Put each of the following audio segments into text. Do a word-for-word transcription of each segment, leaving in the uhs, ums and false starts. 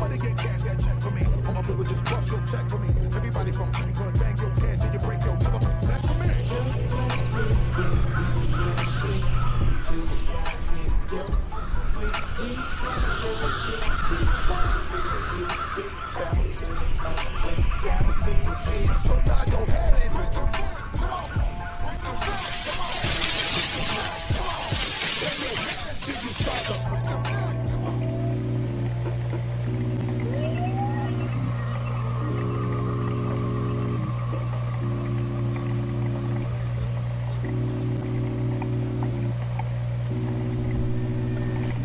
Nobody get cash that check for me. All my people just cross your check for me. Everybody from me gonna bang your head till you break your mother. That's for me. Just like me, so now your head ain't with the come on, with the come on, come on, let your head till you start to break them back, come on.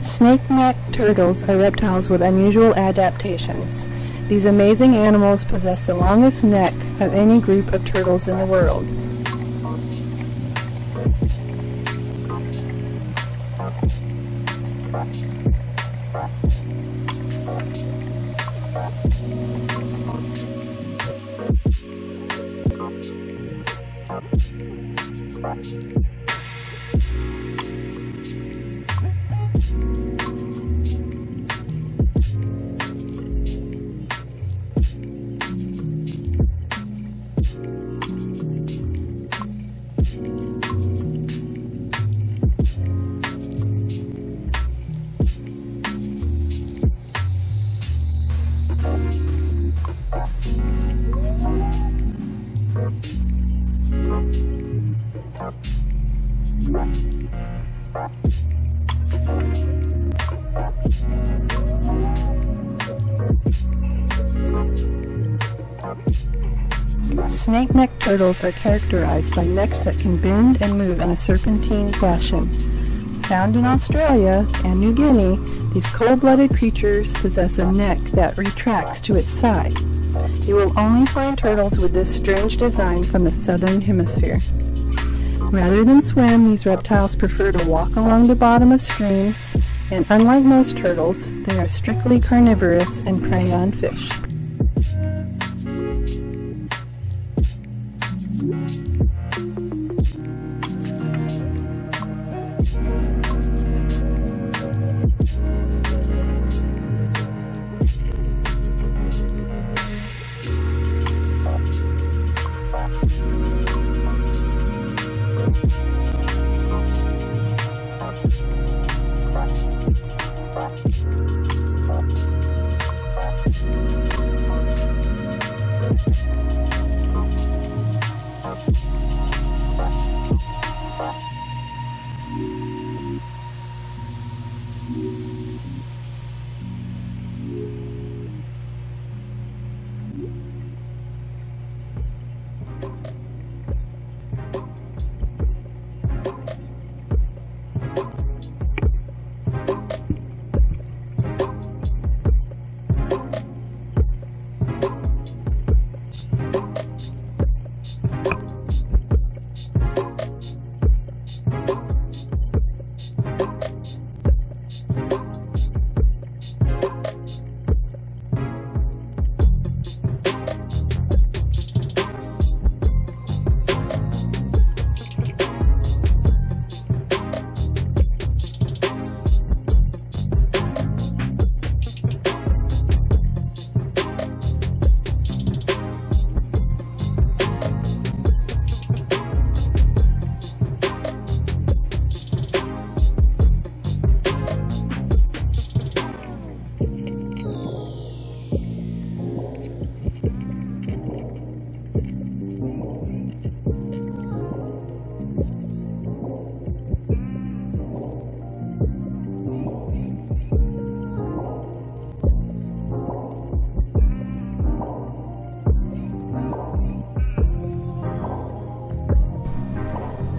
Snake-necked turtles are reptiles with unusual adaptations. These amazing animals possess the longest neck of any group of turtles in the world. Snake-necked turtles are characterized by necks that can bend and move in a serpentine fashion. Found in Australia and New Guinea, these cold-blooded creatures possess a neck that retracts to its side. You will only find turtles with this strange design from the southern hemisphere. Rather than swim, these reptiles prefer to walk along the bottom of streams, and unlike most turtles, they are strictly carnivorous and prey on fish.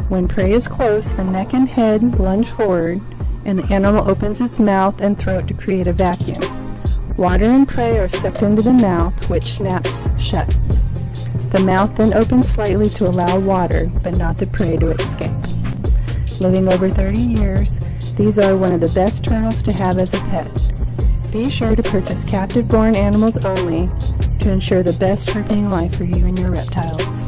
When prey is close, the neck and head lunge forward, and the animal opens its mouth and throat to create a vacuum. Water and prey are sucked into the mouth, which snaps shut. The mouth then opens slightly to allow water, but not the prey to escape. Living over thirty years, these are one of the best turtles to have as a pet. Be sure to purchase captive-born animals only to ensure the best herping life for you and your reptiles.